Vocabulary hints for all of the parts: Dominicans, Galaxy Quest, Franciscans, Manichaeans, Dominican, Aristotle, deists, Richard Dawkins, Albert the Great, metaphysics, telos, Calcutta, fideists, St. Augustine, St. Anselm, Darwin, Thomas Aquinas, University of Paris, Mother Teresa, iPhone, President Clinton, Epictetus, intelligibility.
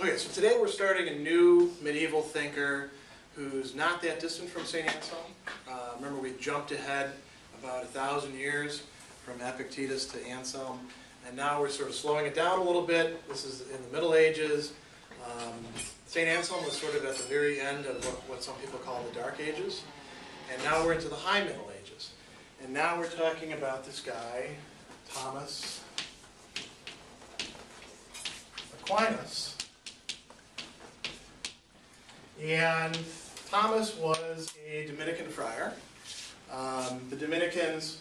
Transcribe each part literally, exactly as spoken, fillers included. Okay, so today we're starting a new medieval thinker who's not that distant from Saint Anselm. Uh, remember, we jumped ahead about a thousand years from Epictetus to Anselm, and now we're sort of slowing it down a little bit. This is in the Middle Ages. Um, Saint Anselm was sort of at the very end of what, what some people call the Dark Ages, and now we're into the High Middle Ages. And now we're talking about this guy, Thomas Aquinas. And Thomas was a Dominican friar. Um, the Dominicans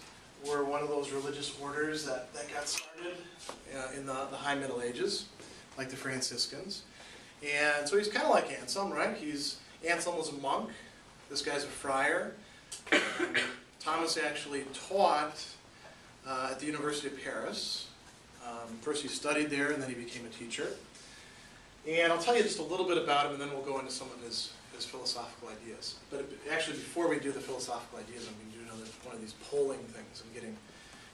were one of those religious orders that, that got started uh, in the, the High Middle Ages, like the Franciscans. And so he's kind of like Anselm, right? He's, Anselm was a monk. This guy's a friar. Um, Thomas actually taught uh, at the University of Paris. Um, first he studied there, and then he became a teacher. And I'll tell you just a little bit about him, and then we'll go into some of his, his philosophical ideas. But actually, before we do the philosophical ideas, I'm going to do another one of these polling things and getting,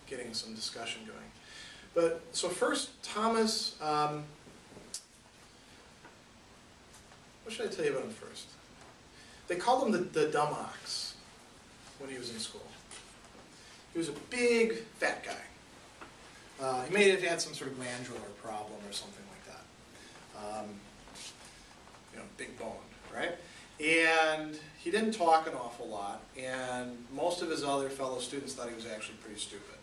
getting some discussion going. But so first, Thomas, um, what should I tell you about him first? They called him the, the dumb ox when he was in school. He was a big, fat guy. Uh, he may have had some sort of glandular problem or something like that. Um, you know, big boned, right? And he didn't talk an awful lot, and most of his other fellow students thought he was actually pretty stupid.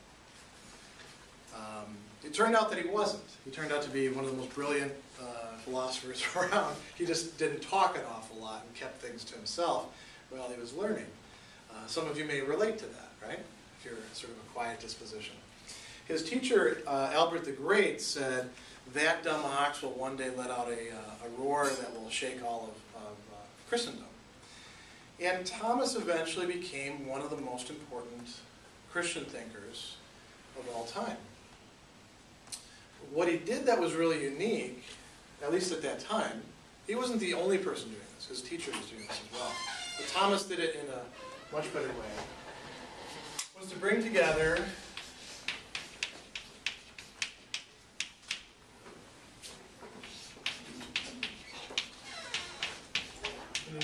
Um, it turned out that he wasn't. He turned out to be one of the most brilliant uh, philosophers around. He just didn't talk an awful lot and kept things to himself while he was learning. Uh, some of you may relate to that, right? If you're sort of a quiet disposition. His teacher, uh, Albert the Great, said, "That dumb ox will one day let out a, uh, a roar that will shake all of, of uh, Christendom." And Thomas eventually became one of the most important Christian thinkers of all time. What he did that was really unique, at least at that time, he wasn't the only person doing this. His teacher was doing this as well. But Thomas did it in a much better way. Was to bring together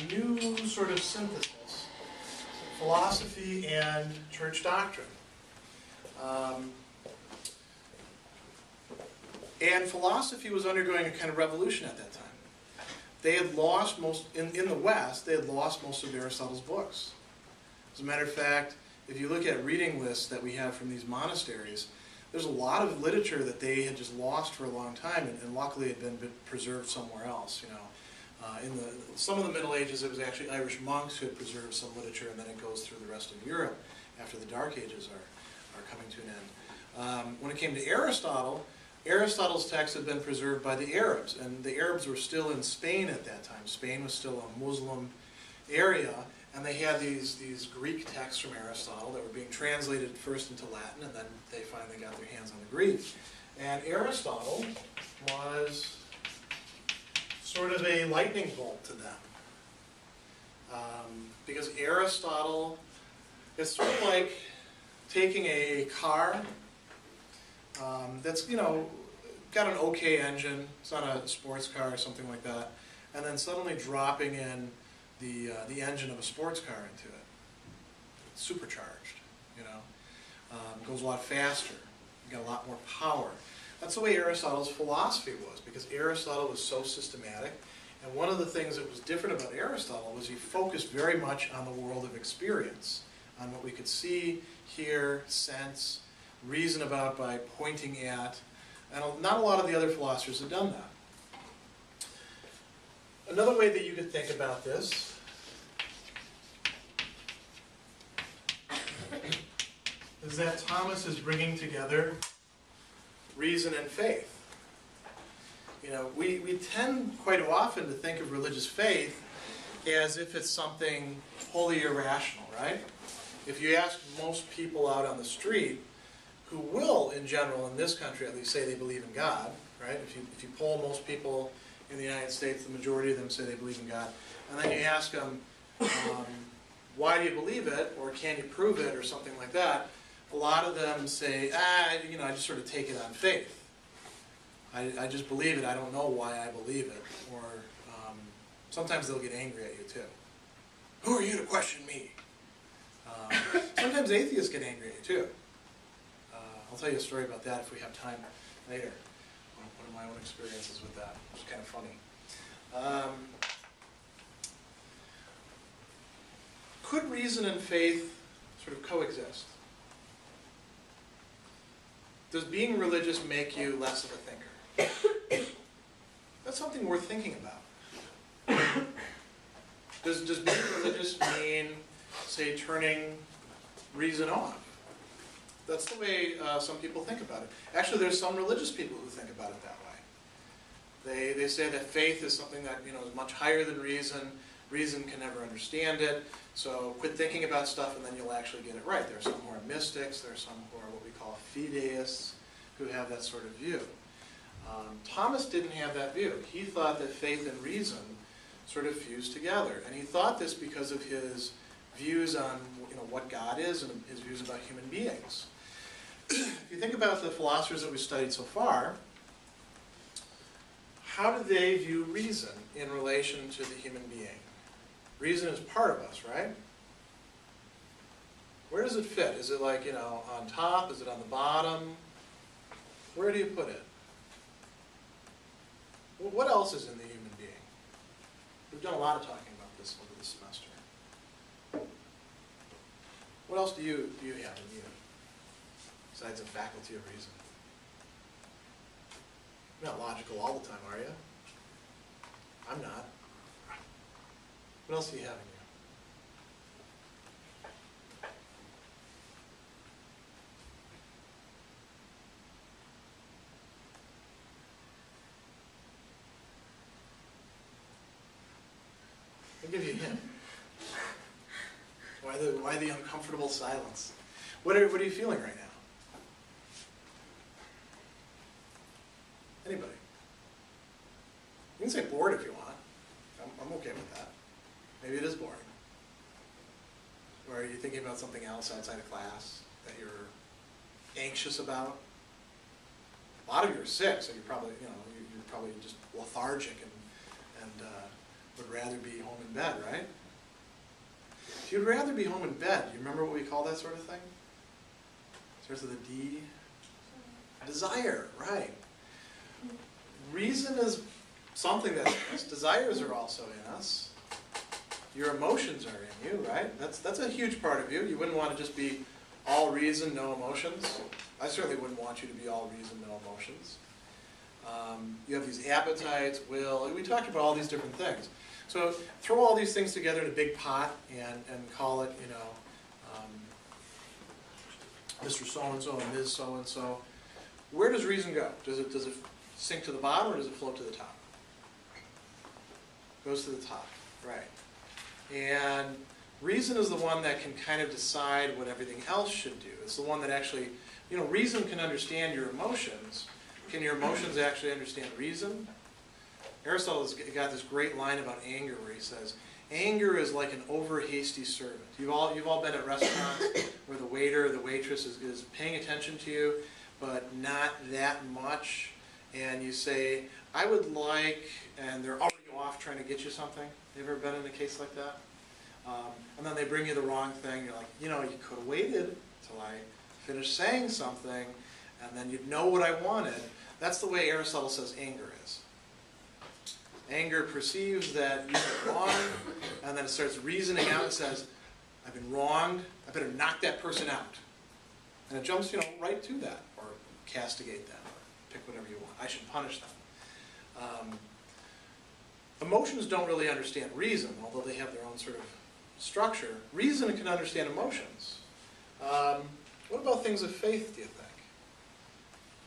a new sort of synthesis, philosophy and church doctrine. Um, and philosophy was undergoing a kind of revolution at that time. They had lost most, in, in the West, they had lost most of Aristotle's books. As a matter of fact, if you look at reading lists that we have from these monasteries, there's a lot of literature that they had just lost for a long time, and, and luckily had been preserved somewhere else, you know. Uh, in the, some of the Middle Ages, it was actually Irish monks who had preserved some literature, and then it goes through the rest of Europe after the Dark Ages are, are coming to an end. Um, when it came to Aristotle, Aristotle's texts had been preserved by the Arabs, and the Arabs were still in Spain at that time. Spain was still a Muslim area, and they had these, these Greek texts from Aristotle that were being translated first into Latin, and then they finally got their hands on the Greek. And Aristotle was sort of a lightning bolt to them. Um, because Aristotle, it's sort of like taking a car um, that's, you know, got an okay engine, it's not a sports car or something like that, and then suddenly dropping in the, uh, the engine of a sports car into it. It's supercharged, you know. Um, it goes a lot faster, you get a lot more power. That's the way Aristotle's philosophy was, because Aristotle was so systematic. And one of the things that was different about Aristotle was he focused very much on the world of experience, on what we could see, hear, sense, reason about by pointing at. And not a lot of the other philosophers had done that. Another way that you could think about this is that Thomas is bringing together reason and faith. You know, we, we tend quite often to think of religious faith as if it's something wholly irrational, right? If you ask most people out on the street, who will, in general, in this country at least, say they believe in God, right? If you, if you poll most people in the United States, the majority of them say they believe in God. And then you ask them, um, why do you believe it, or can you prove it, or something like that. A lot of them say, ah, you know, I just sort of take it on faith. I, I just believe it, I don't know why I believe it. Or um, sometimes they'll get angry at you too. Who are you to question me? Um, sometimes atheists get angry at you too. Uh, I'll tell you a story about that if we have time later. One of my own experiences with that, which is kind of funny. Um, could reason and faith sort of coexist? Does being religious make you less of a thinker? That's something worth thinking about. Does, does being religious mean, say, turning reason off? That's the way uh, some people think about it. Actually, there's some religious people who think about it that way. They, they say that faith is something that, you know, is much higher than reason. Reason can never understand it. So quit thinking about stuff and then you'll actually get it right. There are some who are mystics. There are some who are what we call fideists, who have that sort of view. Um, Thomas didn't have that view. He thought that faith and reason sort of fused together. And he thought this because of his views on, you know, what God is and his views about human beings. If you think about the philosophers that we've studied so far, how do they view reason in relation to the human being? Reason is part of us, right? Where does it fit? Is it like, you know, on top? Is it on the bottom? Where do you put it? Well, what else is in the human being? We've done a lot of talking about this over the semester. What else do you, do you have in you, besides a faculty of reason? You're not logical all the time, are you? I'm not. What else do you have in you? I'll give you a hint. Why the, why the uncomfortable silence? What are, what are you feeling right now? Anybody? You can say bored if you want. I'm, I'm okay with that. Maybe it is boring. Or are you thinking about something else outside of class that you're anxious about? A lot of you are sick, so you're probably, you know, you're probably just lethargic and, and uh, would rather be home in bed, right? If you'd rather be home in bed, do you remember what we call that sort of thing? It starts with a D. Desire, right. Reason is something that's in us. Desires are also in us. Your emotions are in you, right? That's, that's a huge part of you. You wouldn't want to just be all reason, no emotions. I certainly wouldn't want you to be all reason, no emotions. Um, you have these appetites, will. We talked about all these different things. So throw all these things together in a big pot and, and call it, you know, um, Mister So-and-so and Miz So-and-so. Where does reason go? Does it, does it sink to the bottom or does it float to the top? It goes to the top, right. And reason is the one that can kind of decide what everything else should do. It's the one that actually, you know, reason can understand your emotions. Can your emotions actually understand reason? Aristotle's got this great line about anger where he says, anger is like an over-hasty servant. You've all, you've all been at restaurants where the waiter or the waitress is, is paying attention to you, but not that much. And you say, I would like, and they're already off trying to get you something. Have you ever been in a case like that? Um, and then they bring you the wrong thing. You're like, you know, you could have waited till I finished saying something, and then you'd know what I wanted. That's the way Aristotle says anger is. Anger perceives that you were wrong, and then it starts reasoning out and says, I've been wronged, I better knock that person out. And it jumps, you know, right to that, or castigate them, or pick whatever you want. I should punish them. Um, emotions don't really understand reason, although they have their own sort of structure. Reason can understand emotions. Um, what about things of faith, do you think?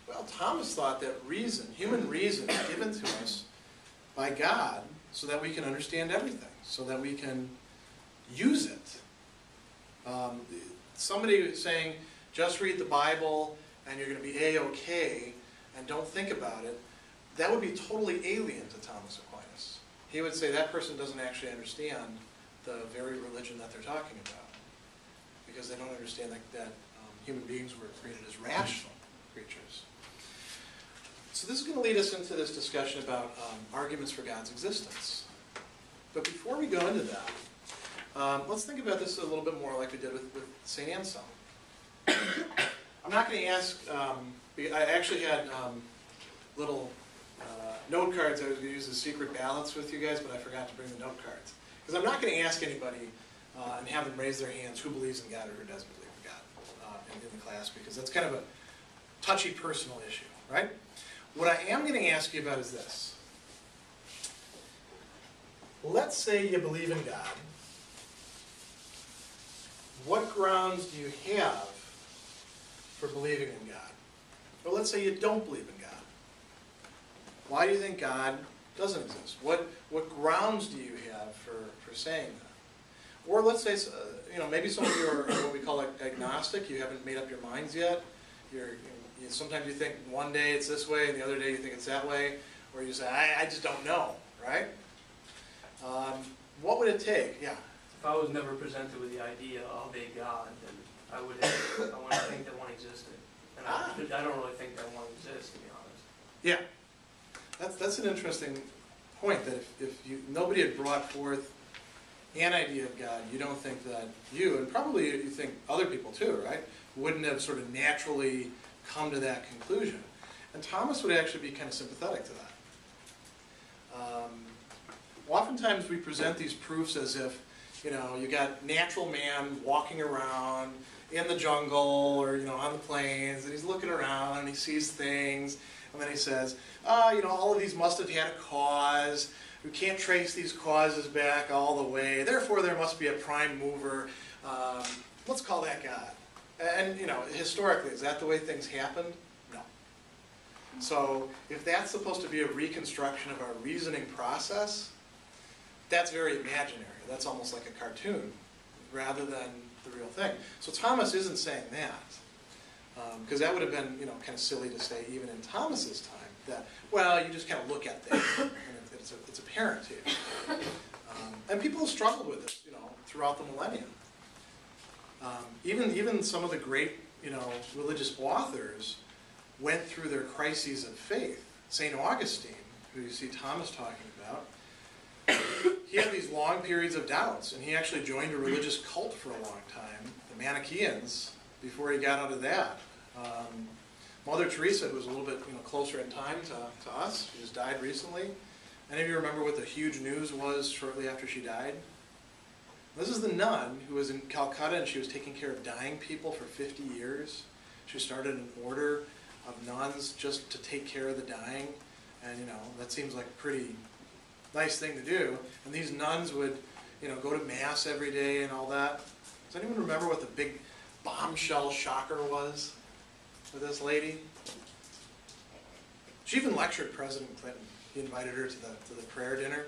Well, Thomas thought that reason, human reason, is given to us by God so that we can understand everything, so that we can use it. Um, somebody saying, just read the Bible and you're going to be A-okay and don't think about it, that would be totally alien to Thomas Aquinas. He would say that person doesn't actually understand the very religion that they're talking about because they don't understand that, that um, human beings were created as rational creatures. So this is going to lead us into this discussion about um, arguments for God's existence. But before we go into that, um, let's think about this a little bit more like we did with, with Saint Anselm. I'm not going to ask, um, I actually had um, little uh, note cards I was going to use as secret ballots with you guys, but I forgot to bring the note cards. Because I'm not going to ask anybody uh, and have them raise their hands who believes in God or who doesn't believe in God uh, in, in the class, because that's kind of a touchy personal issue, right? What I am going to ask you about is this. Let's say you believe in God. What grounds do you have for believing in God? Or let's say you don't believe in God. Why do you think God doesn't exist? What, what grounds do you have for, for saying that? Or let's say, uh, you know, maybe some of you are what we call agnostic. You haven't made up your minds yet. You're, you know, sometimes you think one day it's this way and the other day you think it's that way. Or you say, I, I just don't know, right? Um, what would it take? Yeah. If I was never presented with the idea of a God, then I would have, I wouldn't think that one existed. And ah. I, I don't really think that one exists, to be honest. Yeah. That's, that's an interesting point, that if, if you, nobody had brought forth an idea of God, you don't think that you, and probably you think other people too, right, wouldn't have sort of naturally come to that conclusion. And Thomas would actually be kind of sympathetic to that. Um, Oftentimes we present these proofs as if, you know, you got natural man walking around in the jungle or, you know, on the plains, and he's looking around and he sees things, and then he says, ah, oh, you know, all of these must have had a cause. We can't trace these causes back all the way. Therefore, there must be a prime mover. Um, let's call that God. And, you know, historically, is that the way things happened? No. So if that's supposed to be a reconstruction of our reasoning process, that's very imaginary. That's almost like a cartoon rather than the real thing. So Thomas isn't saying that, because um, that would have been, you know, kind of silly to say even in Thomas's time that, well, you just kind of look at things and it's, a, it's apparent to you. Um, and people have struggled with this, you know, throughout the millennium. Um, even, even some of the great, you know, religious authors went through their crises of faith. Saint Augustine, who you see Thomas talking about, he had these long periods of doubts, and he actually joined a religious cult for a long time, the Manichaeans, before he got out of that. Um, Mother Teresa, who was a little bit, you know, closer in time to, to us, she just died recently. Any of you remember what the huge news was shortly after she died? This is the nun who was in Calcutta, and she was taking care of dying people for fifty years. She started an order of nuns just to take care of the dying, and, you know, that seems like a pretty nice thing to do, and these nuns would, you know, go to mass every day and all that. Does anyone remember what the big bombshell shocker was for this lady? She even lectured President Clinton. He invited her to the to the prayer dinner,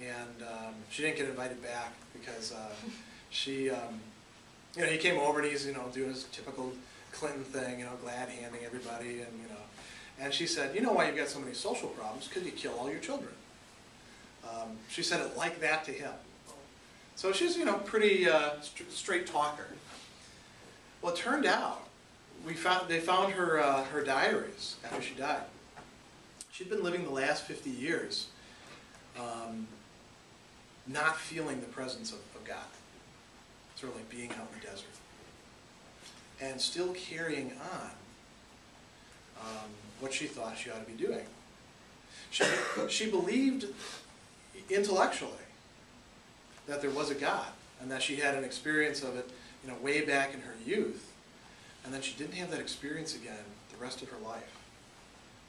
and um, she didn't get invited back because uh, she, um, you know, he came over and he's, you know, doing his typical Clinton thing, you know, glad-handing everybody, and, you know, and she said, you know why you've got so many social problems? Because you kill all your children. Um, she said it like that to him. So she's, you know, pretty uh, st straight talker. Well, it turned out we found they found her uh, her diaries after she died. She'd been living the last fifty years, um, not feeling the presence of, of God, sort of like being out in the desert, and still carrying on um, what she thought she ought to be doing. She, she believed intellectually that there was a God and that she had an experience of it, you know, way back in her youth, and then she didn't have that experience again the rest of her life,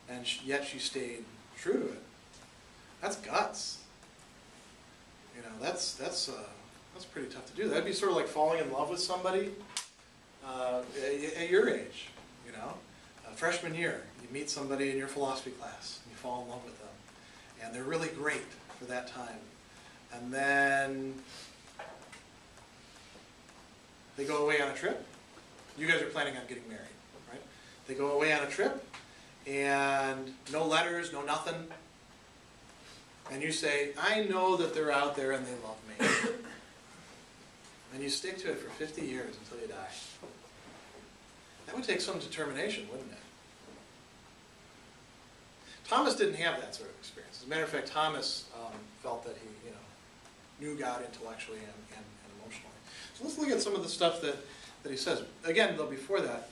and she, yet she stayed true to it. That's guts. You know, that's that's uh, that's pretty tough to do. That'd be sort of like falling in love with somebody uh, at your age. You know, uh, freshman year, you meet somebody in your philosophy class. Fall in love with them, and they're really great for that time, and then they go away on a trip. You guys are planning on getting married, right? They go away on a trip, and no letters, no nothing, and you say, I know that they're out there and they love me, and you stick to it for fifty years until you die. That would take some determination, wouldn't it? Thomas didn't have that sort of experience. As a matter of fact, Thomas um, felt that he, you know, knew God intellectually and, and, and emotionally. So let's look at some of the stuff that, that he says. Again, though, before that,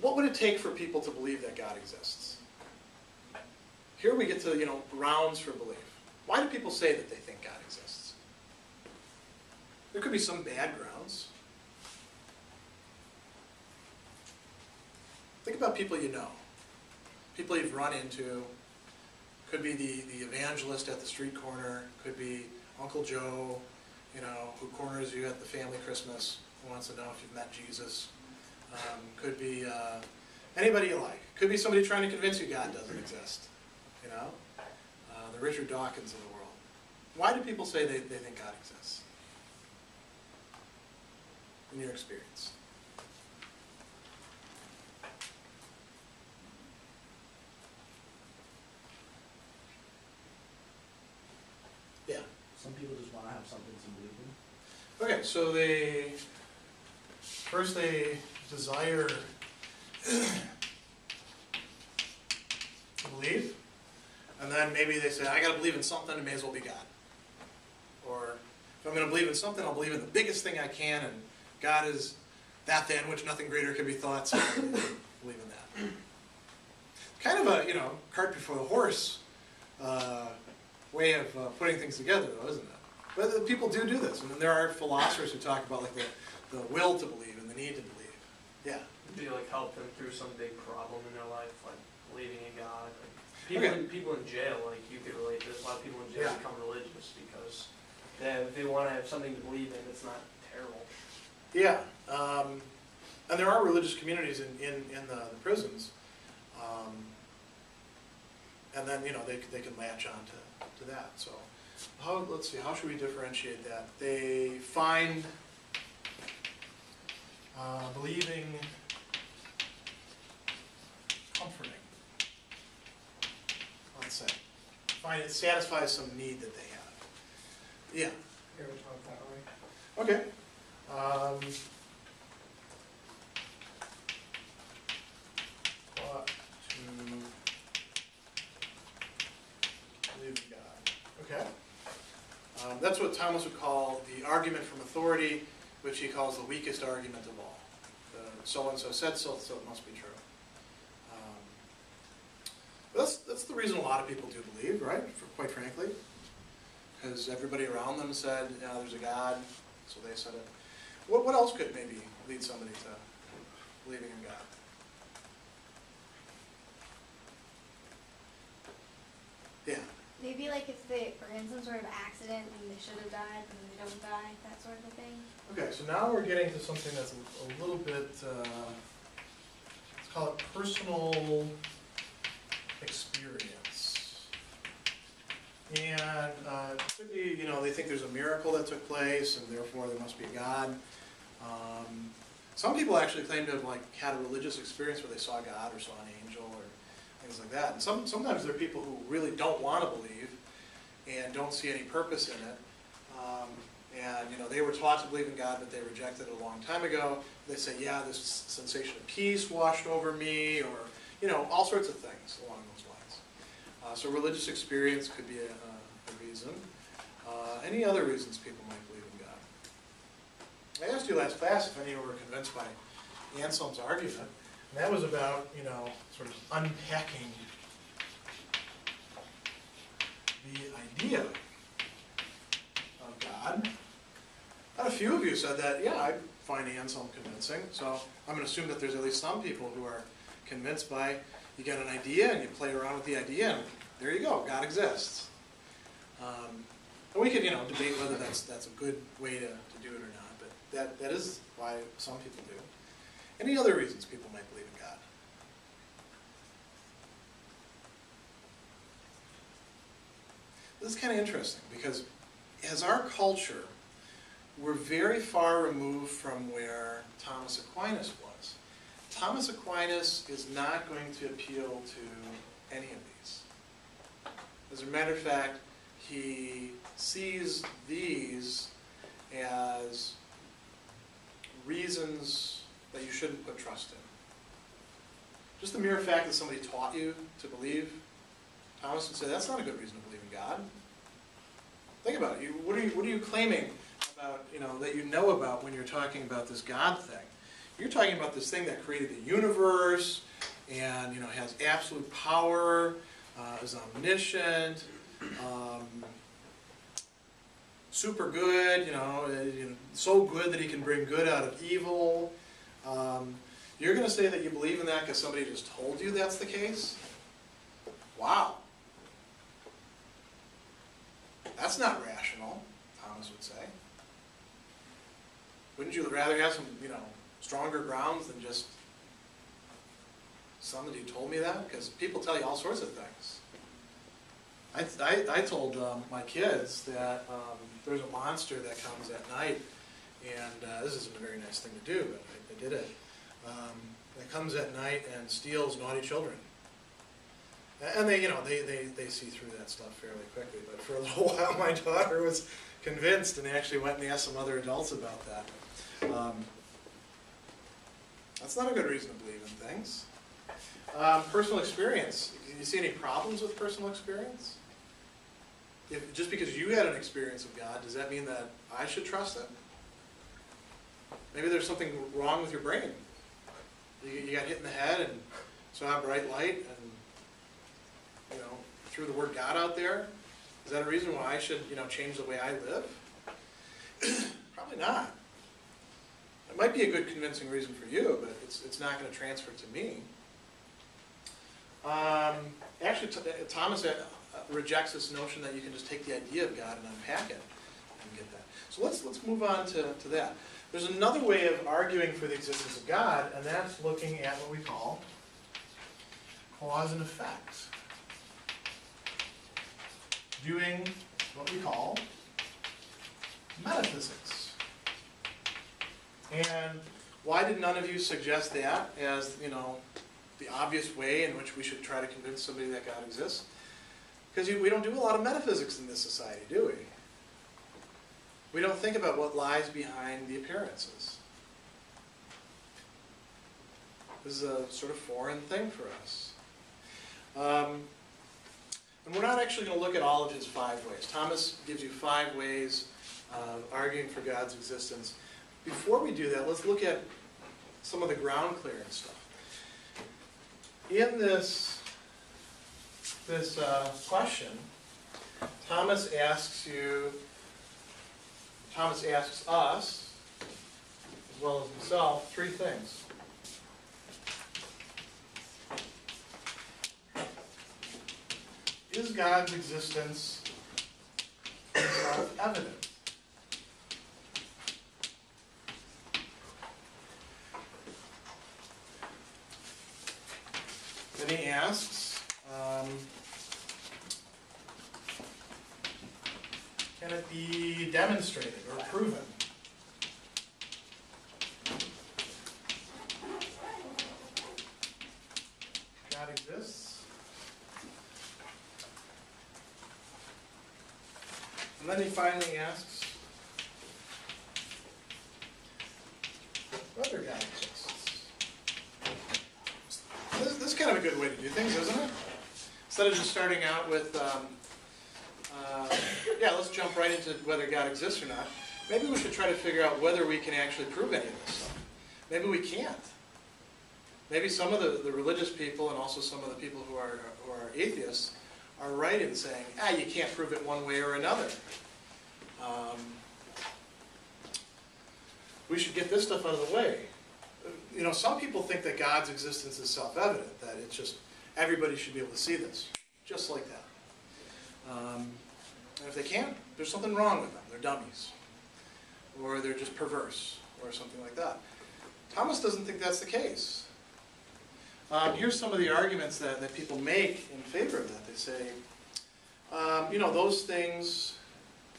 what would it take for people to believe that God exists? Here we get to, you know, grounds for belief. Why do people say that they think God exists? There could be some bad grounds. Think about people you know, people you've run into. Could be the, the evangelist at the street corner. Could be Uncle Joe, you know, who corners you at the family Christmas, who wants to know if you've met Jesus. Um, could be uh, anybody you like. Could be somebody trying to convince you God doesn't exist. You know, uh, the Richard Dawkins of the world. Why do people say they, they think God exists? In your experience. Yeah. Some people just want to have something to believe in. Okay, so they first they desire to believe. And then maybe they say, I got to believe in something, it may as well be God. Or, if I'm going to believe in something, I'll believe in the biggest thing I can, and God is that than which nothing greater can be thought, so I believe in that. Kind of a, you know, cart before the horse uh, way of uh, putting things together, though, isn't it? But people do do this. I mean, there are philosophers who talk about, like, the, the will to believe and the need to believe. Yeah? Do you, like, help them through some big problem in their life, like believing in God? People, okay. in, people in jail, like you could relate, there's a lot of people in jail yeah. become religious because they, have, they want to have something to believe in that's not terrible. Yeah, um, and there are religious communities in, in, in the, the prisons. Um, and then, you know, they, they can latch on to, to that. So, how, let's see, how should we differentiate that? They find uh, believing comforting. Say. Find it satisfies some need that they have. Yeah. Here we talk that way. Okay. Um, what to believe in God. Okay. Um, that's what Thomas would call the argument from authority, which he calls the weakest argument of all. The so and so said so, so it must be true. That's, that's the reason a lot of people do believe, right? For, quite frankly. Because everybody around them said, you know, there's a God, so they said it. What, what else could maybe lead somebody to believing in God? Yeah? Maybe like if they were in some sort of accident and they should have died and they don't die, that sort of a thing. Okay, so now we're getting to something that's a, a little bit, uh, let's call it personal experience. And uh, maybe, you know, they think there's a miracle that took place and therefore there must be a God. Um, some people actually claim to have like had a religious experience where they saw God or saw an angel or things like that. And some, sometimes there are people who really don't want to believe and don't see any purpose in it. Um, and you know, they were taught to believe in God but they rejected it a long time ago. They say, yeah, this sensation of peace washed over me, or you know, all sorts of things along those lines. Uh, so religious experience could be a, a reason. Uh, any other reasons people might believe in God? I asked you last class if any were convinced by Anselm's argument, and that was about, you know, sort of unpacking the idea of God. And a few of you said that, yeah, I find Anselm convincing, so I'm going to assume that there's at least some people who are convinced by, you get an idea and you play around with the idea and there you go, God exists. Um, and we could, you know, debate whether that's that's a good way to, to do it or not, but that, that is why some people do. Any other reasons people might believe in God? This is kind of interesting because as our culture, we're very far removed from where Thomas Aquinas was. Thomas Aquinas is not going to appeal to any of these. As a matter of fact, he sees these as reasons that you shouldn't put trust in. Just the mere fact that somebody taught you to believe, Thomas would say that's not a good reason to believe in God. Think about it. You, what are you, what are you claiming about, you know, that you know about when you're talking about this God thing? You're talking about this thing that created the universe and, you know, has absolute power, uh, is omniscient, um, super good, you know, so good that he can bring good out of evil. Um, you're going to say that you believe in that because somebody just told you that's the case? Wow. That's not rational, Thomas would say. Wouldn't you rather have some, you know, stronger grounds than just somebody told me that? Because people tell you all sorts of things. I, I, I told um, my kids that um, there's a monster that comes at night, and uh, this isn't a very nice thing to do, but I, I did it. Um, that comes at night and steals naughty children. And they, you know, they, they, they see through that stuff fairly quickly. But for a little while, my daughter was convinced and actually went and asked some other adults about that. Um, that's not a good reason to believe in things. Um, personal experience. Do you see any problems with personal experience? If, just because you had an experience of God, does that mean that I should trust it? Maybe there's something wrong with your brain. You, you got hit in the head and saw a bright light and, you know, threw the word God out there. Is that a reason why I should, you know, change the way I live? Probably not. It might be a good convincing reason for you, but it's, it's not going to transfer to me. Um, actually, Thomas rejects this notion that you can just take the idea of God and unpack it and get that. So let's, let's move on to, to that. There's another way of arguing for the existence of God, and that's looking at what we call cause and effect. Doing what we call metaphysics. And why did none of you suggest that as, you know, the obvious way in which we should try to convince somebody that God exists? Because we don't do a lot of metaphysics in this society, do we? We don't think about what lies behind the appearances. This is a sort of foreign thing for us. Um, And we're not actually going to look at all of his five ways. Thomas gives you five ways of arguing for God's existence. Before we do that, let's look at some of the ground clearing stuff. In this, this uh, question, Thomas asks you, Thomas asks us, as well as himself, three things. Is God's existence self-evident? Then he asks, um, can it be demonstrated or proven? God exists? And then he finally asks whether God exists. This, this is kind of a good way to do things, isn't it? Instead of just starting out with, um, uh, yeah, let's jump right into whether God exists or not. Maybe we should try to figure out whether we can actually prove any of this stuff. Maybe we can't. Maybe some of the, the religious people and also some of the people who are, who are atheists are right in saying, ah, you can't prove it one way or another. Um, we should get this stuff out of the way. You know, some people think that God's existence is self-evident, that it's just, everybody should be able to see this, just like that. Um, and if they can't, there's something wrong with them. They're dummies, or they're just perverse, or something like that. Thomas doesn't think that's the case. Um, here's some of the arguments that, that people make in favor of that. They say, um, you know, those things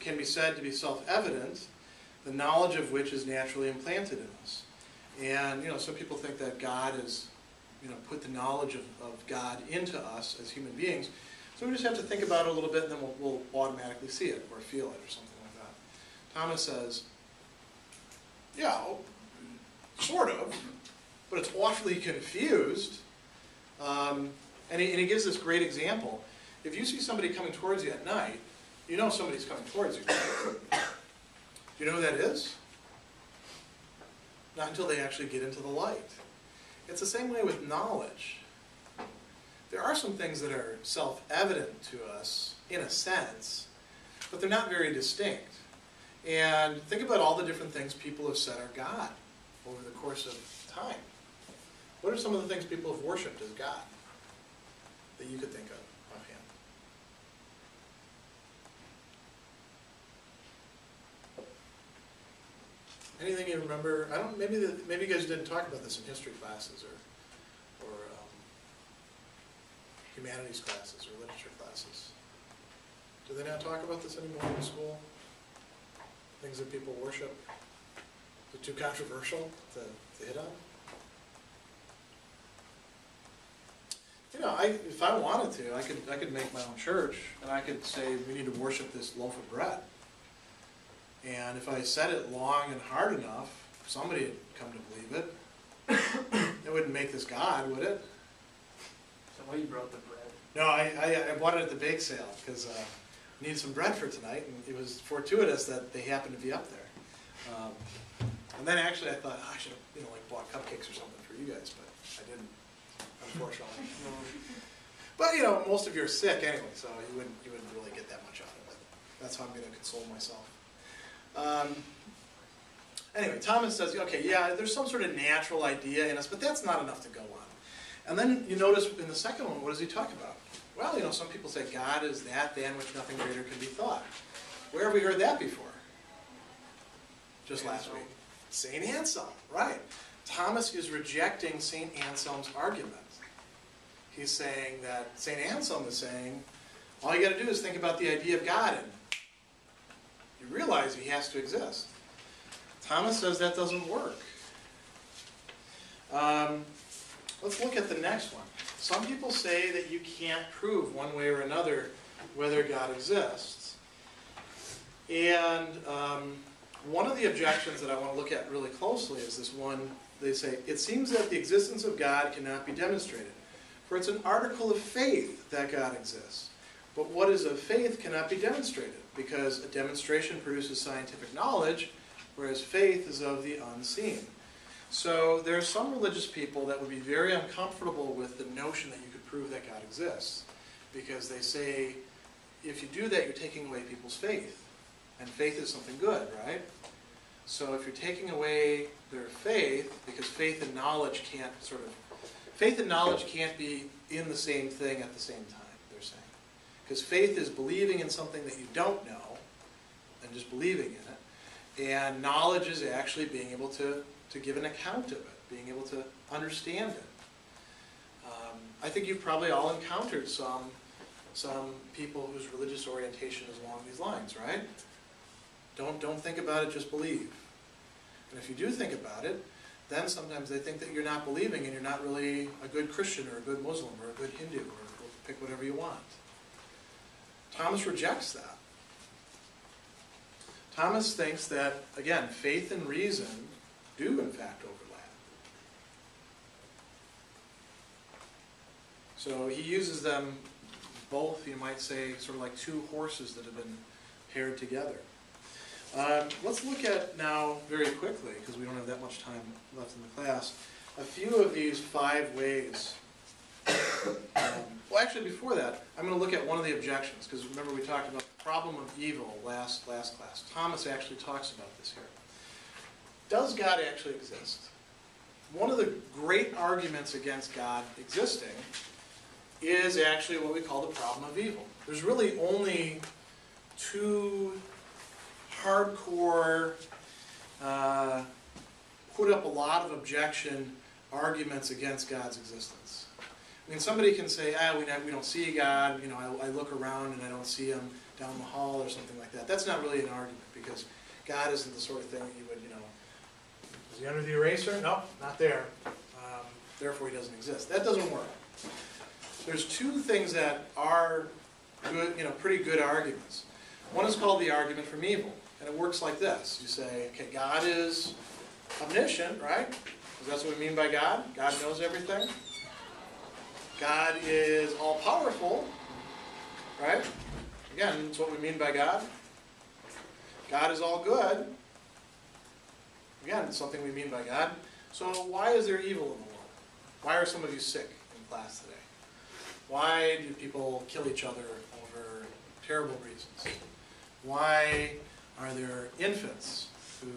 can be said to be self-evident, the knowledge of which is naturally implanted in us. And, you know, some people think that God has, you know, put the knowledge of, of God into us as human beings. So we just have to think about it a little bit, and then we'll, we'll automatically see it or feel it or something like that. Thomas says, yeah, sort of. But it's awfully confused um, and, he, and he gives this great example. If you see somebody coming towards you at night, you know somebody's coming towards you. Do you know who that is? Not until they actually get into the light. It's the same way with knowledge. There are some things that are self-evident to us, in a sense, but they're not very distinct. And think about all the different things people have said are God over the course of time. What are some of the things people have worshipped as God that you could think of? Anything you remember? I don't. Maybe the, maybe you guys didn't talk about this in history classes or or um, humanities classes or literature classes. Do they not talk about this anymore in school? Things that people worship. They're too controversial to, to hit on. You know, I if I wanted to, I could I could make my own church and I could say we need to worship this loaf of bread. And if I said it long and hard enough, somebody would come to believe it. It wouldn't make this God, would it? So why you brought the bread? No, I, I, I bought it at the bake sale because uh, I needed some bread for tonight. And it was fortuitous that they happened to be up there. Um, and then actually I thought, oh, I should have you know, like bought cupcakes or something for you guys. But I didn't, unfortunately. But, you know, most of you are sick anyway, so you wouldn't, you wouldn't really get that much out of it. That's how I'm going to console myself. Um, anyway, Thomas says, okay, yeah, there's some sort of natural idea in us, but that's not enough to go on. And then you notice in the second one, what does he talk about? Well, you know, some people say God is that than which nothing greater can be thought. Where have we heard that before? Just last week. Saint Anselm, right. Thomas is rejecting Saint Anselm's argument. He's saying that Saint Anselm is saying, all you got to do is think about the idea of God and you realize he has to exist. Thomas says that doesn't work. Um, let's look at the next one. Some people say that you can't prove one way or another whether God exists. And um, one of the objections that I want to look at really closely is this one. They say, it seems that the existence of God cannot be demonstrated, for it's an article of faith that God exists. But what is of faith cannot be demonstrated, because a demonstration produces scientific knowledge, whereas faith is of the unseen. So there are some religious people that would be very uncomfortable with the notion that you could prove that God exists, because they say, if you do that, you're taking away people's faith. And faith is something good, right? So if you're taking away their faith, because faith and knowledge can't sort of, faith and knowledge can't be in the same thing at the same time. Because faith is believing in something that you don't know and just believing in it. And knowledge is actually being able to, to give an account of it, being able to understand it. Um, I think you've probably all encountered some, some people whose religious orientation is along these lines, right? Don't, don't think about it, just believe. And if you do think about it, then sometimes they think that you're not believing and you're not really a good Christian or a good Muslim or a good Hindu, or, or pick whatever you want. Thomas rejects that. Thomas thinks that, again, faith and reason do, in fact, overlap. So he uses them both, you might say, sort of like two horses that have been paired together. Um, let's look at now, very quickly, because we don't have that much time left in the class, a few of these five ways. Um, well, actually, before that, I'm going to look at one of the objections, because remember we talked about the problem of evil last, last class. Thomas actually talks about this here. Does God actually exist? One of the great arguments against God existing is actually what we call the problem of evil. There's really only two hardcore, uh, put up a lot of objection arguments against God's existence. I mean, somebody can say, ah, we, we don't see God, you know, I, I look around and I don't see him down the hall or something like that. That's not really an argument, because God isn't the sort of thing that you would, you know, is he under the eraser? No, not there. Um, therefore, he doesn't exist. That doesn't work. There's two things that are good, you know, pretty good arguments. One is called the argument from evil, and it works like this. You say, okay, God is omniscient, right? Because that's what we mean by God. God knows everything. God is all-powerful, right? Again, that's what we mean by God. God is all good. Again, it's something we mean by God. So why is there evil in the world? Why are some of you sick in class today? Why do people kill each other over terrible reasons? Why are there infants who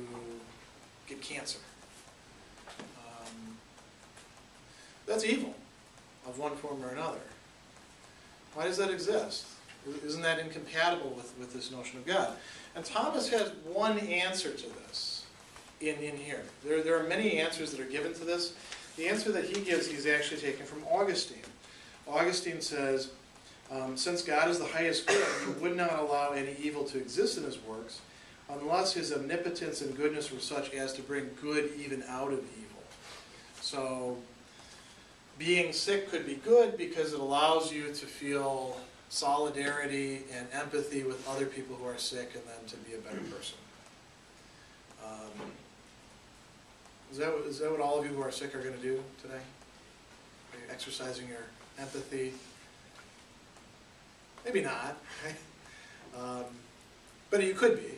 get cancer? Um, that's evil of one form or another. Why does that exist? Isn't that incompatible with, with this notion of God? And Thomas has one answer to this in, in here. There, there are many answers that are given to this. The answer that he gives, he's actually taken from Augustine. Augustine says, um, since God is the highest good, he would not allow any evil to exist in his works unless his omnipotence and goodness were such as to bring good even out of evil. So being sick could be good because it allows you to feel solidarity and empathy with other people who are sick and then to be a better person. Um, is that, is that what all of you who are sick are going to do today? Are you exercising your empathy? Maybe not. um, but you could be.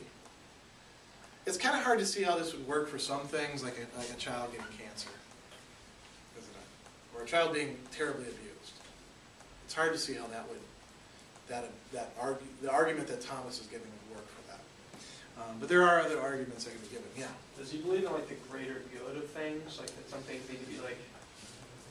It's kind of hard to see how this would work for some things, like a, like a child getting cancer, isn't it? Or a child being terribly abused. It's hard to see how that would, that, that argue, the argument that Thomas is giving would work for that. Um, but there are other arguments that can be given, yeah? Does he believe in like the greater good of things? Like that some things need to be like,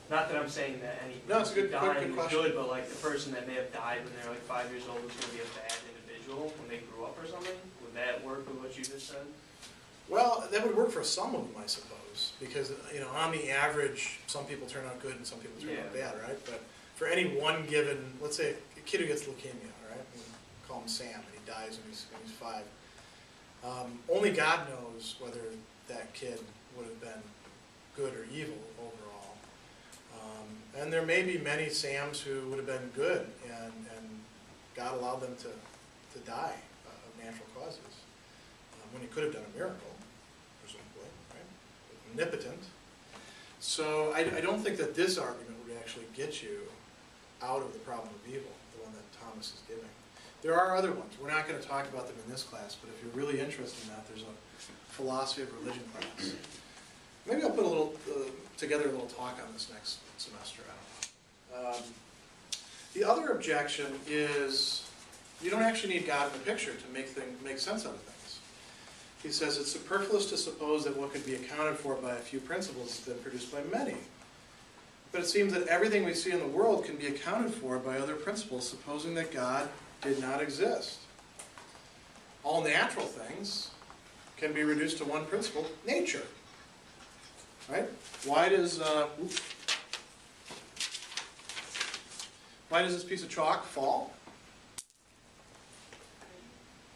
not that I'm saying that any no, it's a good, dying good, good is good, but like the person that may have died when they were like five years old is going to be a bad individual when they grew up or something? Would that work with what you just said? Well, that would work for some of them, I suppose. Because, you know, on the average, some people turn out good and some people turn yeah. out bad, right? But for any one given, let's say a kid who gets leukemia, right? We call him Sam, and he dies when he's, when he's five. Um, only God knows whether that kid would have been good or evil overall. Um, and there may be many Sams who would have been good, and, and God allowed them to, to die uh, of natural causes, um, when he could have done a miracle, presumably, right? Omnipotent. So I, I don't think that this argument would actually get you out of the problem of evil, the one that Thomas is giving. There are other ones. We're not going to talk about them in this class, but if you're really interested in that, there's a philosophy of religion class. Maybe I'll put a little uh, together a little talk on this next semester. I don't know. Um, the other objection is you don't actually need God in the picture to make thing, make sense out of things. He says it's superfluous to suppose that what could be accounted for by a few principles has been produced by many. But it seems that everything we see in the world can be accounted for by other principles, supposing that God did not exist. All natural things can be reduced to one principle, nature. Right? Why does uh, why does this piece of chalk fall?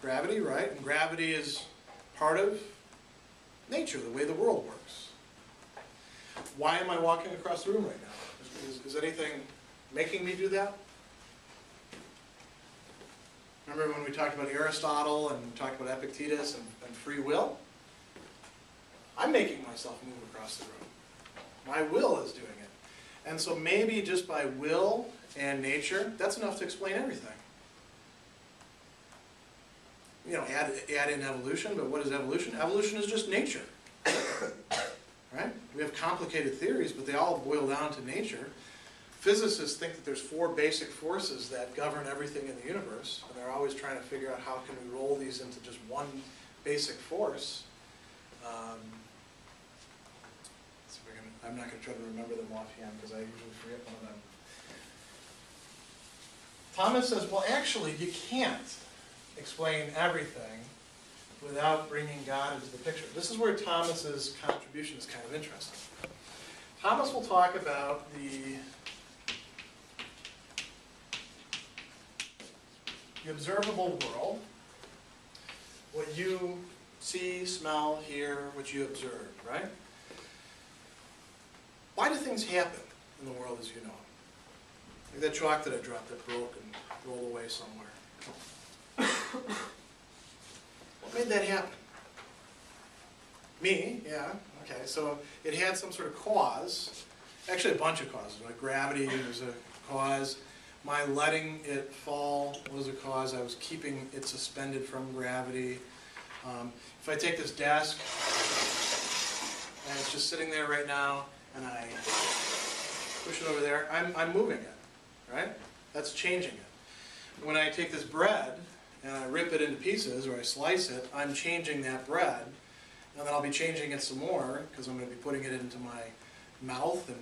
Gravity, right? And gravity is part of nature, the way the world works. Why am I walking across the room right now? Is, is anything making me do that? Remember when we talked about Aristotle and talked about Epictetus and, and free will? I'm making myself move across the room. My will is doing it. And so maybe just by will and nature, that's enough to explain everything. You know, add, add in evolution, but what is evolution? Evolution is just nature. Right? We have complicated theories, but they all boil down to nature. Physicists think that there's four basic forces that govern everything in the universe, and they're always trying to figure out how can we roll these into just one basic force. Um, so we're gonna, I'm not going to try to remember them offhand because I usually forget one of them. Thomas says, well, actually, you can't explain everything without bringing God into the picture. This is where Thomas's contribution is kind of interesting. Thomas will talk about the, the observable world, what you see, smell, hear, what you observe, right? Why do things happen in the world as you know it? Like that chalk that I dropped that broke and rolled away somewhere. What made that happen? Me, yeah, okay, so it had some sort of cause, actually a bunch of causes, like gravity, there's a cause. My letting it fall was a cause. I was keeping it suspended from gravity. Um, if I take this desk, and it's just sitting there right now, and I push it over there, I'm, I'm moving it, right? That's changing it. When I take this bread, and I rip it into pieces, or I slice it, I'm changing that bread, and then I'll be changing it some more, because I'm going to be putting it into my mouth, and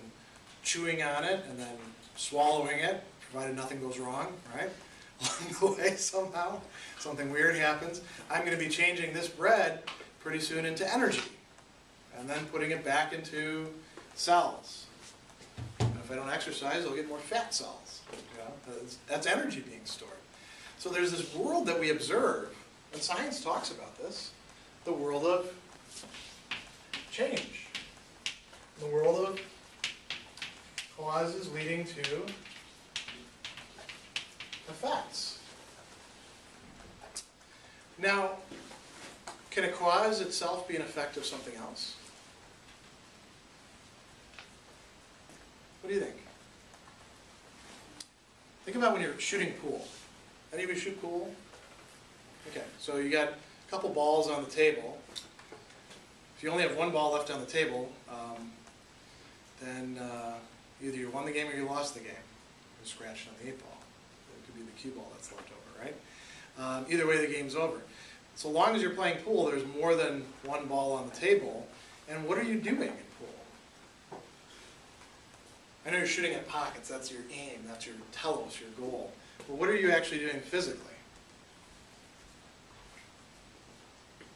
chewing on it, and then swallowing it, provided nothing goes wrong, right? Along the way, somehow, something weird happens. I'm going to be changing this bread pretty soon into energy, and then putting it back into cells. And if I don't exercise, I'll get more fat cells. Yeah, that's, that's energy being stored. So there's this world that we observe, and science talks about this, the world of change, the world of causes leading to effects. Now, can a cause itself be an effect of something else? What do you think? Think about when you're shooting pool. Any of you shoot pool? Okay, so you got a couple balls on the table. If you only have one ball left on the table, um, then uh, either you won the game or you lost the game. You're scratched on the eight ball. It could be the cue ball that's left over, right? Um, either way, the game's over. So long as you're playing pool, there's more than one ball on the table. And what are you doing in pool? I know you're shooting at pockets. That's your aim. That's your telos, your goal. But what are you actually doing physically?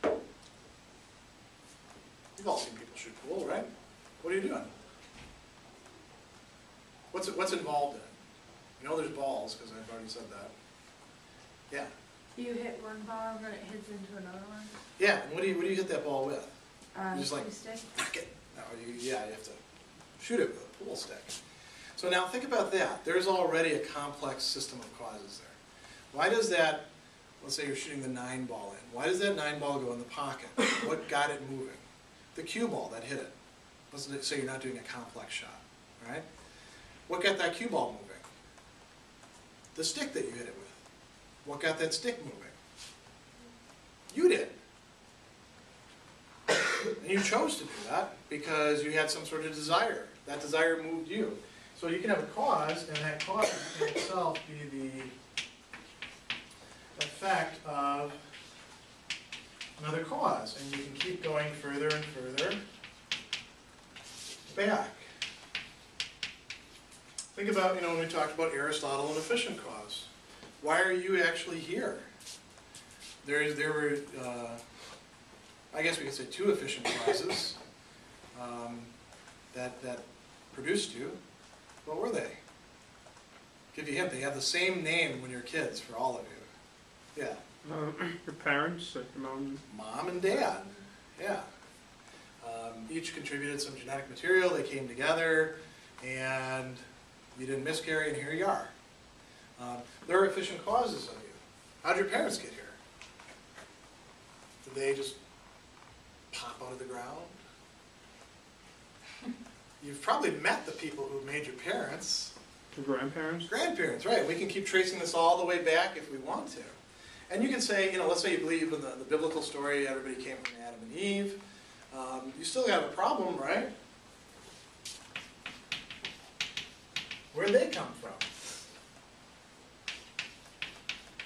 You've all seen people shoot pool, right? What are you doing? What's, what's involved in it? You know there's balls, because I've already said that. Yeah? You hit one ball, and then it hits into another one? Yeah, and what do you, what do you hit that ball with? Um, you just like, knock it. No, you, yeah, you have to shoot it with a pool stick. So now think about that. There's already a complex system of causes there. Why does that, let's say you're shooting the nine ball in, why does that nine ball go in the pocket? What got it moving? The cue ball that hit it. Let's say you're not doing a complex shot, right? What got that cue ball moving? The stick that you hit it with. What got that stick moving? You did. And you chose to do that because you had some sort of desire. That desire moved you. So you can have a cause, and that cause can itself be the effect of another cause. And you can keep going further and further back. Think about, you know, when we talked about Aristotle and efficient cause. Why are you actually here? There is, there were, uh, I guess we could say two efficient causes um, that, that produced you. What were they? I'll give you a hint, they have the same name when you're kids for all of you. Yeah. Uh, your parents, like your mom. Mom and dad, yeah. Um, each contributed some genetic material, they came together, and you didn't miscarry, and here you are. Um, there are efficient causes of you. How did your parents get here? Did they just pop out of the ground? You've probably met the people who made your parents. Your grandparents? Grandparents, right. We can keep tracing this all the way back if we want to. And you can say, you know, let's say you believe in the, the biblical story, everybody came from Adam and Eve. Um, you still have a problem, right? Where did they come from?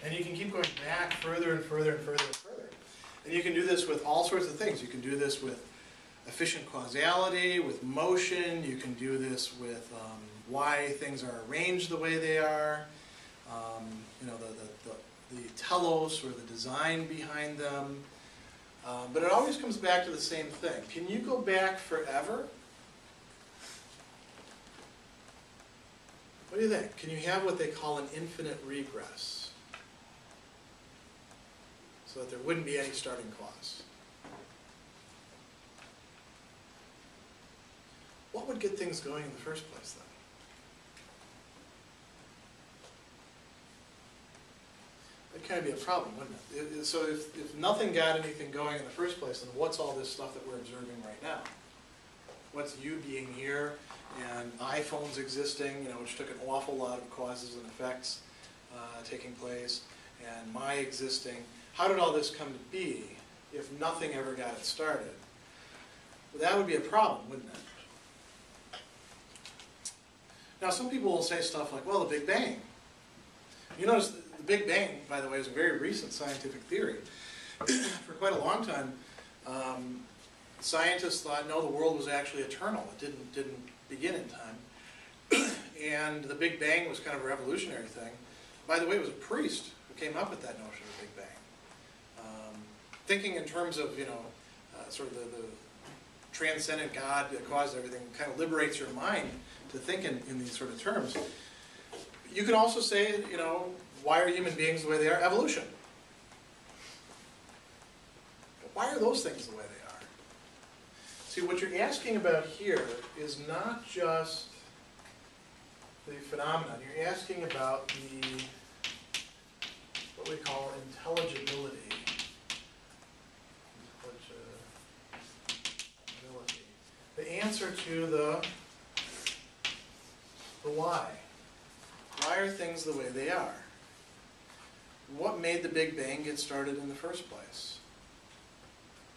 And you can keep going back further and further and further and further. And you can do this with all sorts of things. You can do this with efficient causality, with motion. You can do this with um, why things are arranged the way they are. Um, you know, the, the, the, the telos or the design behind them. Um, but it always comes back to the same thing. Can you go back forever? What do you think? Can you have what they call an infinite regress? So that there wouldn't be any starting cause. What would get things going in the first place, then? That'd kind of be a problem, wouldn't it? it so if, if nothing got anything going in the first place, then what's all this stuff that we're observing right now? What's you being here? and iPhones existing, you know, which took an awful lot of causes and effects uh, taking place, and my existing. How did all this come to be if nothing ever got it started? Well, that would be a problem, wouldn't it? Now, some people will say stuff like, well, the Big Bang. You notice the Big Bang, by the way, is a very recent scientific theory. For quite a long time, um, scientists thought, no, the world was actually eternal. It didn't, didn't begin in time. And the Big Bang was kind of a revolutionary thing. By the way, it was a priest who came up with that notion of the Big Bang. Um, thinking in terms of, you know, uh, sort of the, the transcendent God that caused everything, kind of liberates your mind to think in, in these sort of terms. You could also say, you know, why are human beings the way they are? Evolution. Why are those things the way they are? See, what you're asking about here is not just the phenomenon. You're asking about the, what we call intelligibility. Intelligibility. The answer to the, the why. Why are things the way they are? What made the Big Bang get started in the first place?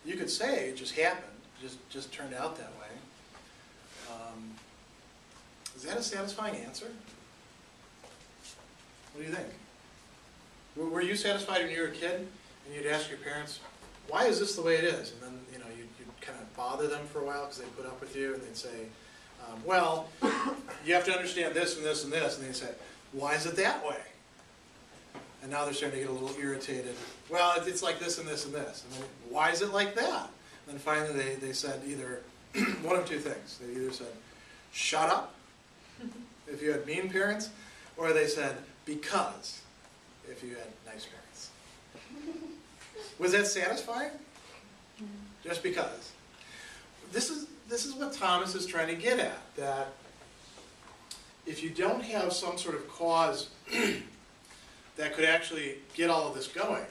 You could say it just happened, just, just turned out that way. Um, is that a satisfying answer? What do you think? Were, were you satisfied when you were a kid and you'd ask your parents, why is this the way it is? And then, you know, you'd, you'd kind of bother them for a while because they'd put up with you, and they'd say, um, well, you have to understand this and this and this. And they'd say, why is it that way? And now they're starting to get a little irritated. Well, it's like this and this and this. And then, why is it like that? And then finally they, they said either one of two things. They either said, shut up, if you had mean parents, or they said, because, if you had nice parents. Was that satisfying? Just because. This is, this is what Thomas is trying to get at, that if you don't have some sort of cause that could actually get all of this going,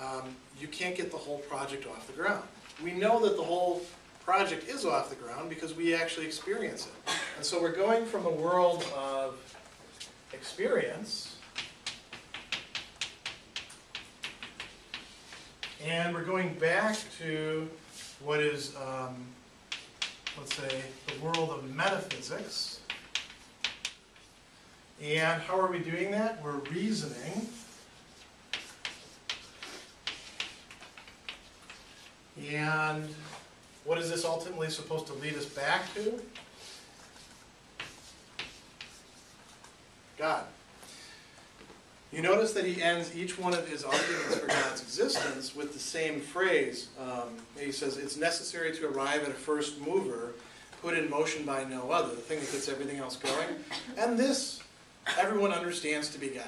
um, you can't get the whole project off the ground. We know that the whole project is off the ground because we actually experience it. And so we're going from a world of experience, and we're going back to what is, um, let's say, the world of metaphysics. And how are we doing that? We're reasoning. And what is this ultimately supposed to lead us back to? God. You notice that he ends each one of his arguments for God's existence with the same phrase. Um, he says, it's necessary to arrive at a first mover put in motion by no other, the thing that gets everything else going. And this everyone understands to be God.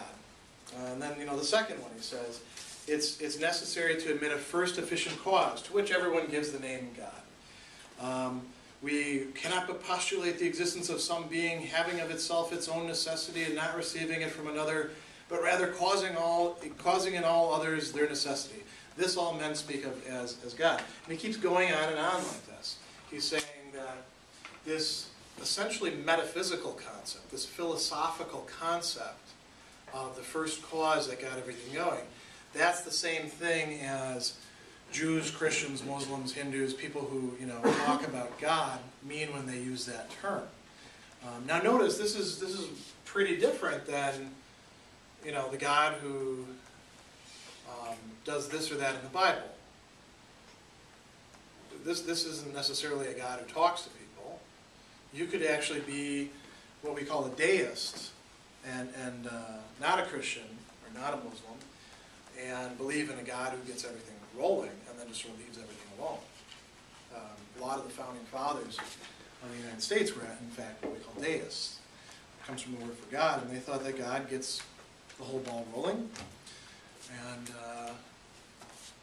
Uh, and then, you know, the second one, he says, it's, it's necessary to admit a first efficient cause, to which everyone gives the name God. Um, we cannot but postulate the existence of some being having of itself its own necessity and not receiving it from another, but rather causing, all, causing in all others their necessity. This all men speak of as, as God. And he keeps going on and on like this. He's saying that this essentially metaphysical concept, this philosophical concept of the first cause that got everything going, that's the same thing as Jews, Christians, Muslims, Hindus, people who, you know, talk about God mean when they use that term. Um, now notice this is this is pretty different than, you know, the God who um, does this or that in the Bible. This this isn't necessarily a God who talks to people. You could actually be what we call a deist and, and uh, not a Christian or not a Muslim, and believe in a God who gets everything rolling and then just sort of leaves everything alone. Um, a lot of the founding fathers of the United States were, in fact, what we call deists. It comes from the word for God, and they thought that God gets the whole ball rolling and uh,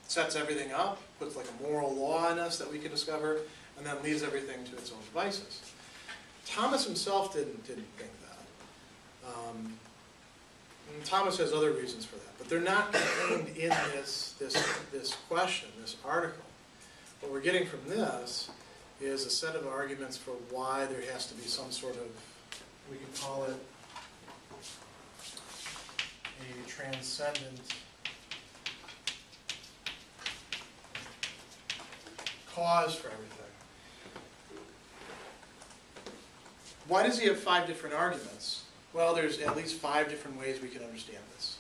sets everything up, puts like a moral law in us that we can discover, and then leaves everything to its own devices. Thomas himself didn't, didn't think that. Um, and Thomas has other reasons for that, but they're not contained in this, this, this question, this article. What we're getting from this is a set of arguments for why there has to be some sort of, we can call it a transcendent cause for everything. Why does he have five different arguments? Well, there's at least five different ways we can understand this.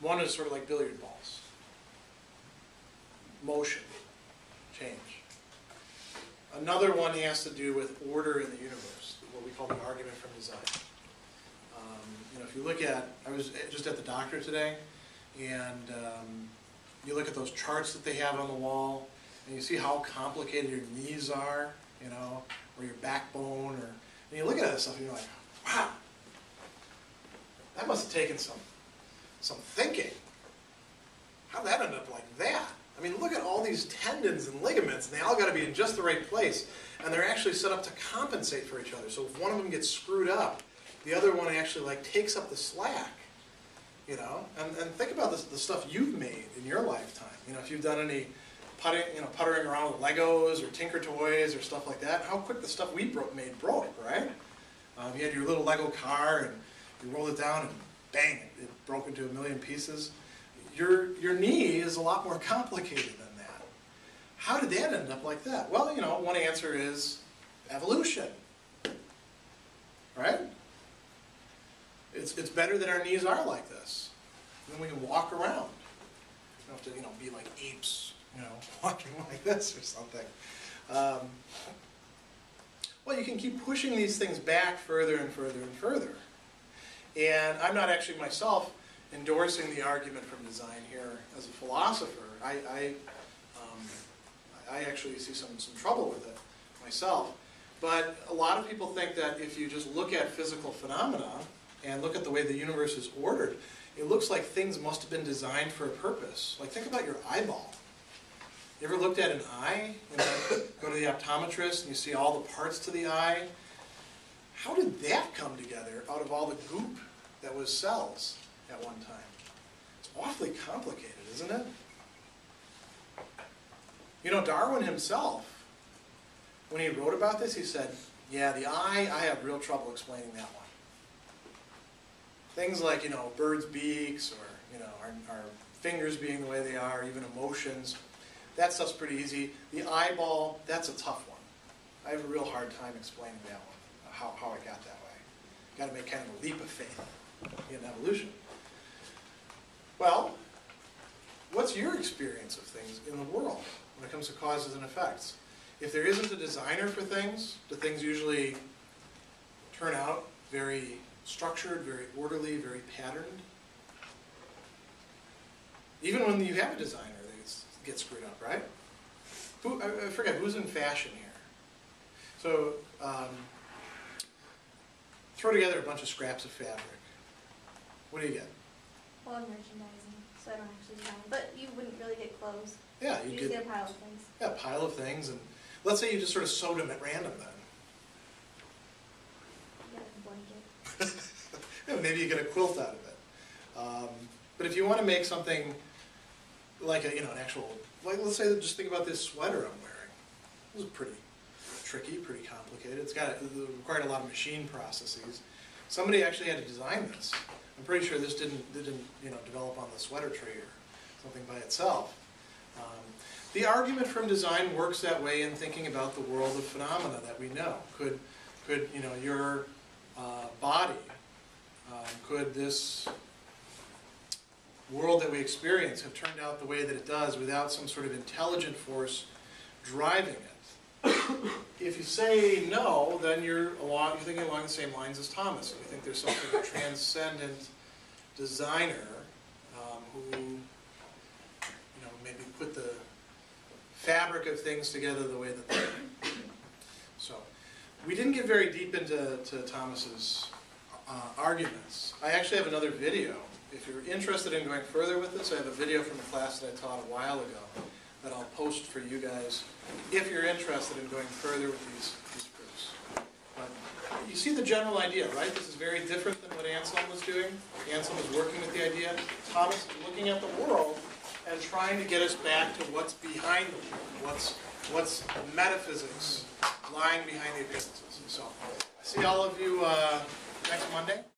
One is sort of like billiard balls. Motion. Change. Another one has to do with order in the universe, what we call the argument from design. Um, you know, if you look at, I was just at the doctor today, and um, you look at those charts that they have on the wall, and you see how complicated your knees are, you know, or your backbone, or, and you look at that stuff and you're like, wow, that must have taken some, some thinking. How'd that end up like that? I mean, look at all these tendons and ligaments, and they all got to be in just the right place. And they're actually set up to compensate for each other. So if one of them gets screwed up, the other one actually like takes up the slack, you know? And, and think about this, the stuff you've made in your lifetime. You know, if you've done any putting, you know, puttering around with Legos or Tinker Toys or stuff like that, how quick the stuff we bro made broke, right? Um, you had your little Lego car, and you rolled it down, and bang, it, it broke into a million pieces. Your, your knee is a lot more complicated than that. How did that end up like that? Well, you know, one answer is evolution, right? It's, it's better that our knees are like this. Then we can walk around. We don't have to, you know, be like apes, you know, walking like this or something. Um, well, you can keep pushing these things back further and further and further. And I'm not actually myself endorsing the argument from design here as a philosopher. I, I, um, I actually see some, some trouble with it myself. But a lot of people think that if you just look at physical phenomena and look at the way the universe is ordered, it looks like things must have been designed for a purpose. Like, think about your eyeball. You ever looked at an eye? You know, go to the optometrist and you see all the parts to the eye. How did that come together out of all the goop that was cells at one time? It's awfully complicated, isn't it? You know, Darwin himself, when he wrote about this, he said, yeah, the eye, I have real trouble explaining that one. Things like, you know, birds' beaks, or, you know, our, our fingers being the way they are, even emotions, that stuff's pretty easy. The eyeball, that's a tough one. I have a real hard time explaining that one, how, how I got that way. You've got to make kind of a leap of faith in evolution. Well, what's your experience of things in the world when it comes to causes and effects? If there isn't a designer for things, do things usually turn out very structured, very orderly, very patterned? Even when you have a designer, they get screwed up, right? Who, I forget, who's in fashion here? So um, throw together a bunch of scraps of fabric. What do you get? Well, I'm merchandising, so I don't actually design. But you wouldn't really get clothes. Yeah, you get, get a pile of things. Yeah, a pile of things. And let's say you just sort of sewed them at random then. You get a blanket. Yeah, maybe you get a quilt out of it. Um, but if you want to make something like a, you know, an actual, like let's say, just think about this sweater I'm wearing. This is pretty tricky, pretty complicated. It's got, it required a lot of machine processes. Somebody actually had to design this. I'm pretty sure this didn't, didn't you know, develop on the sweater tree or something by itself. Um, the argument from design works that way in thinking about the world of phenomena that we know. Could, could you know, your uh, body, um, could this world that we experience have turned out the way that it does without some sort of intelligent force driving it? If you say no, then you're, along, you're thinking along the same lines as Thomas. And we think there's some sort of transcendent designer um, who, you know, maybe put the fabric of things together the way that they are. So we didn't get very deep into to Thomas's uh, arguments. I actually have another video. If you're interested in going further with this, I have a video from a class that I taught a while ago that I'll post for you guys if you're interested in going further with these, these proofs. But you see the general idea, right? This is very different than what Anselm was doing. Anselm was working with the idea. Thomas is looking at the world and trying to get us back to what's behind the world, what's what's the metaphysics lying behind the appearances. So, see all of you uh, next Monday.